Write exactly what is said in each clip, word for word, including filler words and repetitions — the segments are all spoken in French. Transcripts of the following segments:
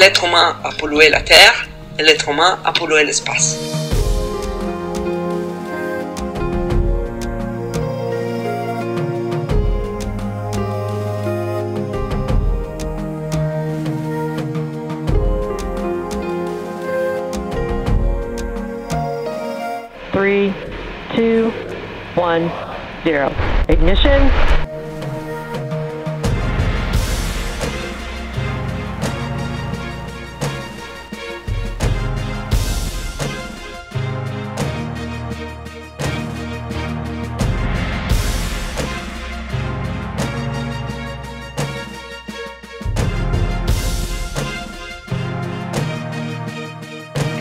l'être humain a pollué la Terre et l'être humain a pollué l'espace. three, two, one, zero. Ignition.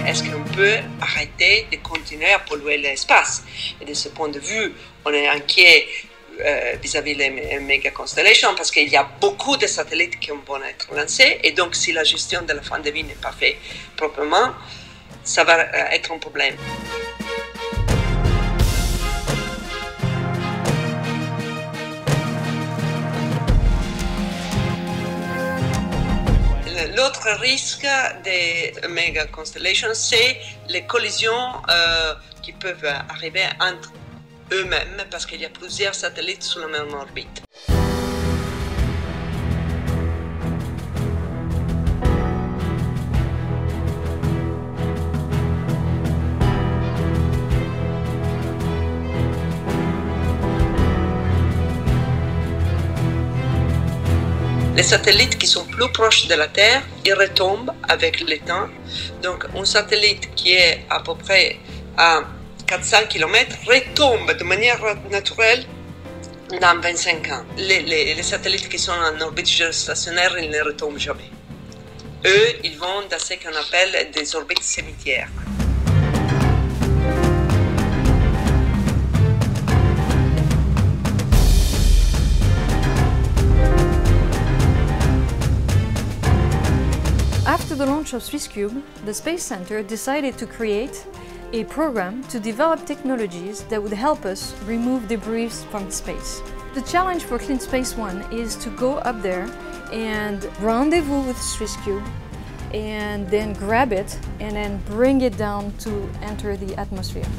Est-ce qu'on peut arrêter de continuer à polluer l'espace? Et de ce point de vue, on est inquiet euh, vis-à-vis des méga constellations parce qu'il y a beaucoup de satellites qui vont être lancés. Et donc, si la gestion de la fin de vie n'est pas faite proprement, ça va euh, être un problème. L'autre risque des méga constellations, c'est les collisions euh, qui peuvent arriver entre eux-mêmes parce qu'il y a plusieurs satellites sur la même orbite. Les satellites qui sont plus proches de la Terre, ils retombent avec le temps. Donc, un satellite qui est à peu près à quatre cents kilomètres retombe de manière naturelle dans vingt-cinq ans. Les, les, les satellites qui sont en orbite géostationnaire, ils ne retombent jamais. Eux, ils vont dans ce qu'on appelle des orbites cimetières. After the launch of SwissCube, the Space Center decided to create a program to develop technologies that would help us remove debris from space. The challenge for CleanSpace One is to go up there and rendezvous with SwissCube and then grab it and then bring it down to enter the atmosphere.